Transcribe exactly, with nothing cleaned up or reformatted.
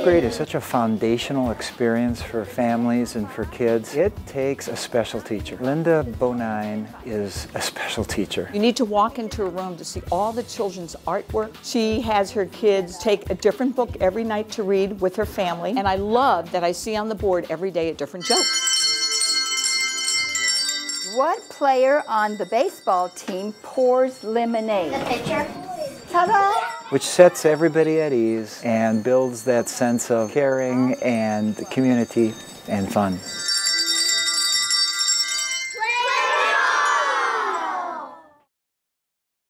First grade is such a foundational experience for families and for kids. It takes a special teacher. Linda Bonine is a special teacher. You need to walk into a room to see all the children's artwork. She has her kids take a different book every night to read with her family. And I love that I see on the board every day a different joke. What player on the baseball team pours lemonade? The pitcher. Ta-da! Which sets everybody at ease and builds that sense of caring and community and fun.